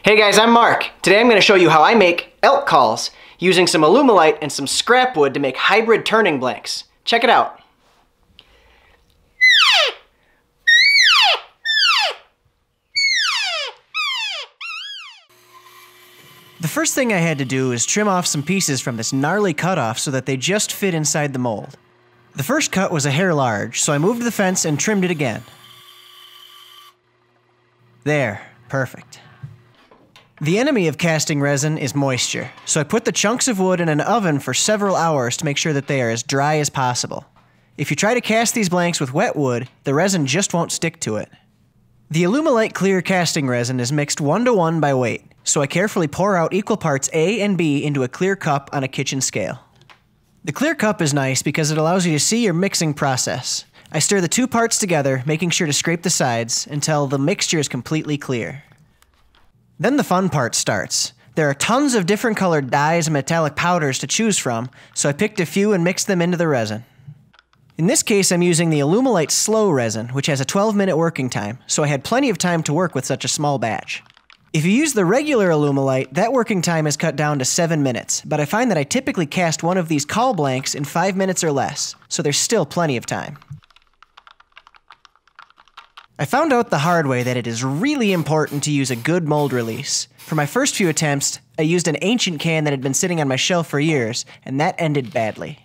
Hey guys, I'm Mark. Today I'm going to show you how I make elk calls using some Alumilite and some scrap wood to make hybrid turning blanks. Check it out. The first thing I had to do is trim off some pieces from this gnarly cutoff so that they just fit inside the mold. The first cut was a hair large, so I moved the fence and trimmed it again. There, perfect. The enemy of casting resin is moisture, so I put the chunks of wood in an oven for several hours to make sure that they are as dry as possible. If you try to cast these blanks with wet wood, the resin just won't stick to it. The Alumilite clear casting resin is mixed 1:1 by weight, so I carefully pour out equal parts A and B into a clear cup on a kitchen scale. The clear cup is nice because it allows you to see your mixing process. I stir the two parts together, making sure to scrape the sides until the mixture is completely clear. Then the fun part starts. There are tons of different colored dyes and metallic powders to choose from, so I picked a few and mixed them into the resin. In this case, I'm using the Alumilite Slow resin, which has a 12-minute working time, so I had plenty of time to work with such a small batch. If you use the regular Alumilite, that working time is cut down to 7 minutes, but I find that I typically cast one of these call blanks in 5 minutes or less, so there's still plenty of time. I found out the hard way that it is really important to use a good mold release. For my first few attempts, I used an ancient can that had been sitting on my shelf for years, and that ended badly.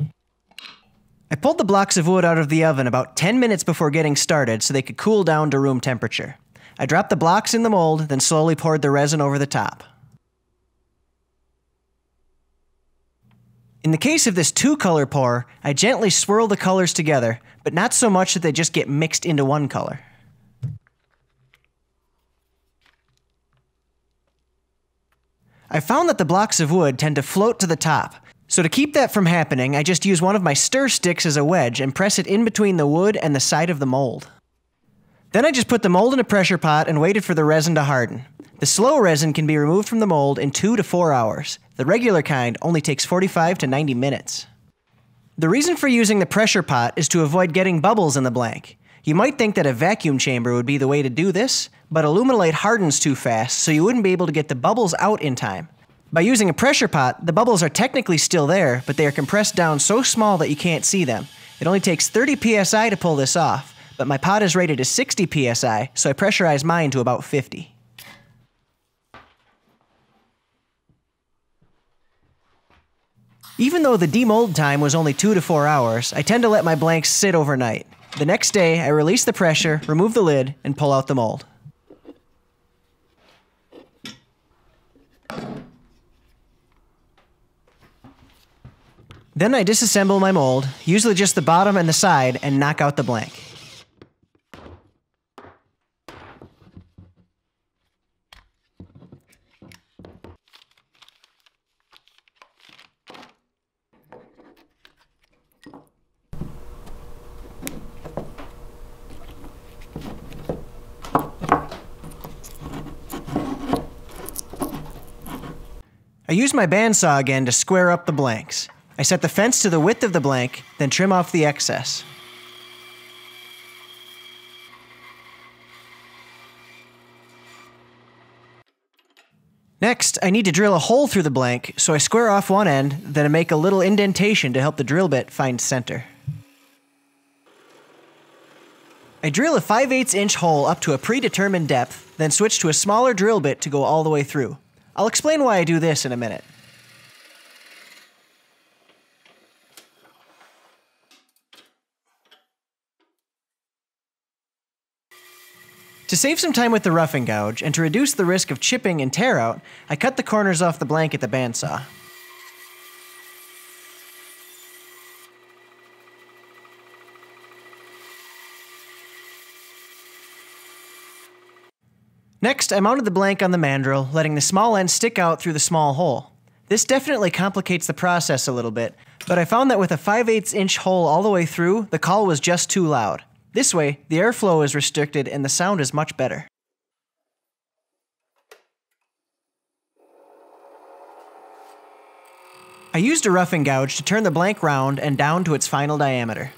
I pulled the blocks of wood out of the oven about 10 minutes before getting started so they could cool down to room temperature. I dropped the blocks in the mold, then slowly poured the resin over the top. In the case of this two-color pour, I gently swirl the colors together, but not so much that they just get mixed into one color. I found that the blocks of wood tend to float to the top, so to keep that from happening, I just use one of my stir sticks as a wedge and press it in between the wood and the side of the mold. Then I just put the mold in a pressure pot and waited for the resin to harden. The slow resin can be removed from the mold in 2 to 4 hours. The regular kind only takes 45 to 90 minutes. The reason for using the pressure pot is to avoid getting bubbles in the blank. You might think that a vacuum chamber would be the way to do this, but Alumilite hardens too fast, so you wouldn't be able to get the bubbles out in time. By using a pressure pot, the bubbles are technically still there, but they are compressed down so small that you can't see them. It only takes 30 psi to pull this off, but my pot is rated to 60 psi, so I pressurize mine to about 50. Even though the demold time was only 2 to 4 hours, I tend to let my blanks sit overnight. The next day, I release the pressure, remove the lid, and pull out the mold. Then I disassemble my mold, usually just the bottom and the side, and knock out the blank. I use my bandsaw again to square up the blanks. I set the fence to the width of the blank, then trim off the excess. Next, I need to drill a hole through the blank, so I square off one end, then I make a little indentation to help the drill bit find center. I drill a 5/8 inch hole up to a predetermined depth, then switch to a smaller drill bit to go all the way through. I'll explain why I do this in a minute. To save some time with the roughing gouge, and to reduce the risk of chipping and tear out, I cut the corners off the blank at the bandsaw. Next, I mounted the blank on the mandrel, letting the small end stick out through the small hole. This definitely complicates the process a little bit, but I found that with a 5/8 inch hole all the way through, the call was just too loud. This way, the airflow is restricted and the sound is much better. I used a roughing gouge to turn the blank round and down to its final diameter.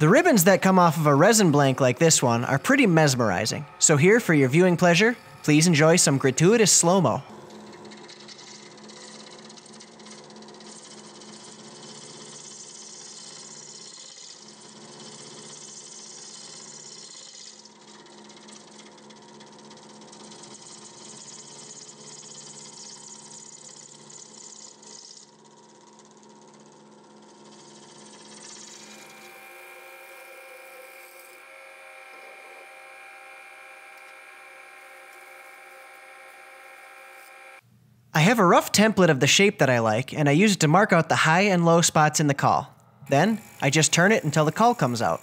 The ribbons that come off of a resin blank like this one are pretty mesmerizing, so here for your viewing pleasure, please enjoy some gratuitous slow-mo. I have a rough template of the shape that I like, and I use it to mark out the high and low spots in the call. Then, I just turn it until the call comes out.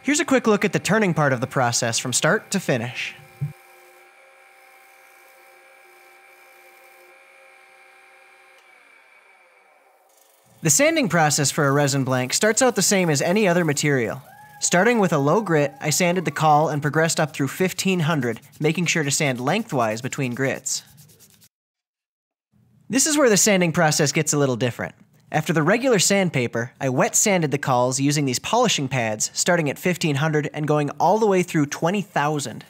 Here's a quick look at the turning part of the process from start to finish. The sanding process for a resin blank starts out the same as any other material. Starting with a low grit, I sanded the call and progressed up through 1500, making sure to sand lengthwise between grits. This is where the sanding process gets a little different. After the regular sandpaper, I wet sanded the calls using these polishing pads, starting at 1500 and going all the way through 20,000.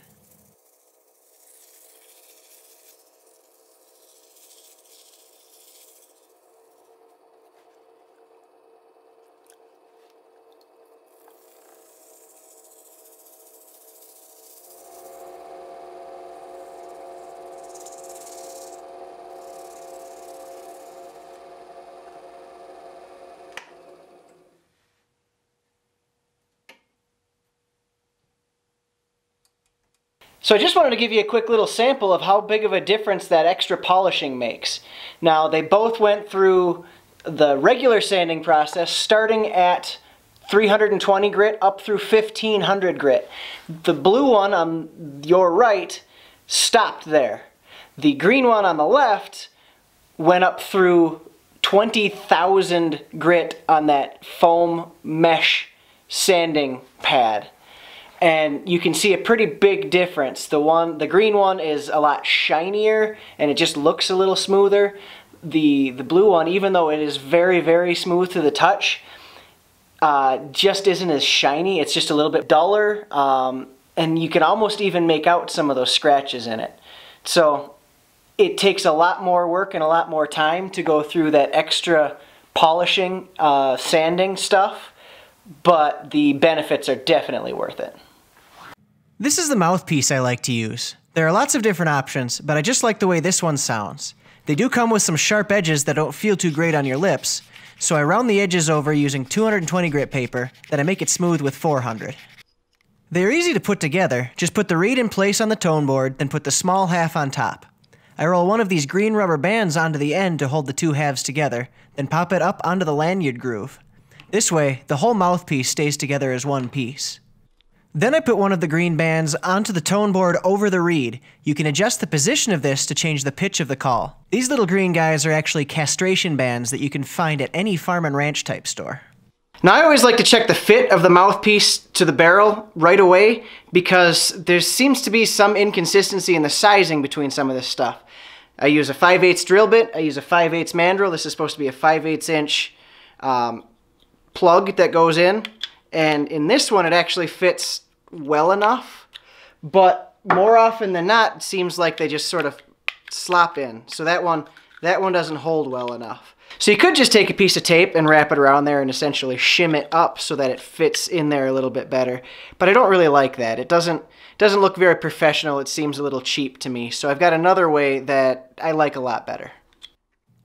So I just wanted to give you a quick little sample of how big of a difference that extra polishing makes. Now, they both went through the regular sanding process starting at 320 grit up through 1500 grit. The blue one on your right stopped there. The green one on the left went up through 20,000 grit on that foam mesh sanding pad. And you can see a pretty big difference. The green one is a lot shinier and it just looks a little smoother. The blue one, even though it is very, very smooth to the touch, just isn't as shiny. It's just a little bit duller, and you can almost even make out some of those scratches in it. So it takes a lot more work and a lot more time to go through that extra polishing, sanding stuff, but the benefits are definitely worth it. This is the mouthpiece I like to use. There are lots of different options, but I just like the way this one sounds. They do come with some sharp edges that don't feel too great on your lips, so I round the edges over using 220 grit paper, then I make it smooth with 400. They are easy to put together. Just put the reed in place on the tone board, then put the small half on top. I roll one of these green rubber bands onto the end to hold the two halves together, then pop it up onto the lanyard groove. This way, the whole mouthpiece stays together as one piece. Then I put one of the green bands onto the tone board over the reed. You can adjust the position of this to change the pitch of the call. These little green guys are actually castration bands that you can find at any farm and ranch type store. Now I always like to check the fit of the mouthpiece to the barrel right away because there seems to be some inconsistency in the sizing between some of this stuff. I use a 5/8 drill bit, I use a 5/8 mandrel. This is supposed to be a 5/8 inch plug that goes in. And in this one, it actually fits well enough, but more often than not, it seems like they just sort of slop in. So that one doesn't hold well enough. So you could just take a piece of tape and wrap it around there and essentially shim it up so that it fits in there a little bit better. But I don't really like that. It doesn't look very professional. It seems a little cheap to me. So I've got another way that I like a lot better.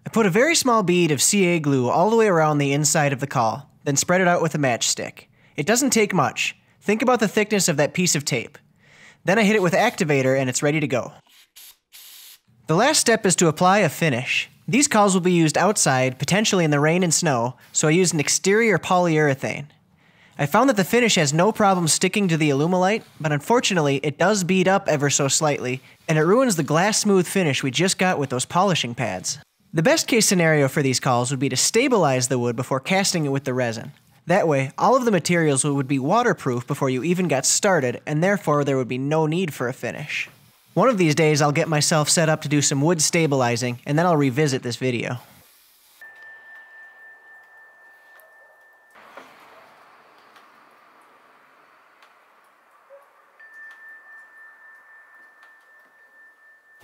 I put a very small bead of CA glue all the way around the inside of the call, then spread it out with a matchstick. It doesn't take much. Think about the thickness of that piece of tape. Then I hit it with activator and it's ready to go. The last step is to apply a finish. These cowls will be used outside, potentially in the rain and snow, so I used an exterior polyurethane. I found that the finish has no problem sticking to the Alumilite, but unfortunately it does bead up ever so slightly, and it ruins the glass smooth finish we just got with those polishing pads. The best case scenario for these cowls would be to stabilize the wood before casting it with the resin. That way, all of the materials would be waterproof before you even got started, and therefore there would be no need for a finish. One of these days I'll get myself set up to do some wood stabilizing, and then I'll revisit this video.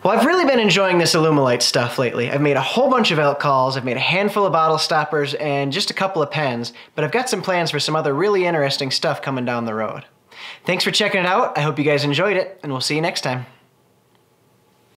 Well, I've really been enjoying this Alumilite stuff lately. I've made a whole bunch of elk cowls, I've made a handful of bottle stoppers, and just a couple of pens, but I've got some plans for some other really interesting stuff coming down the road. Thanks for checking it out, I hope you guys enjoyed it, and we'll see you next time.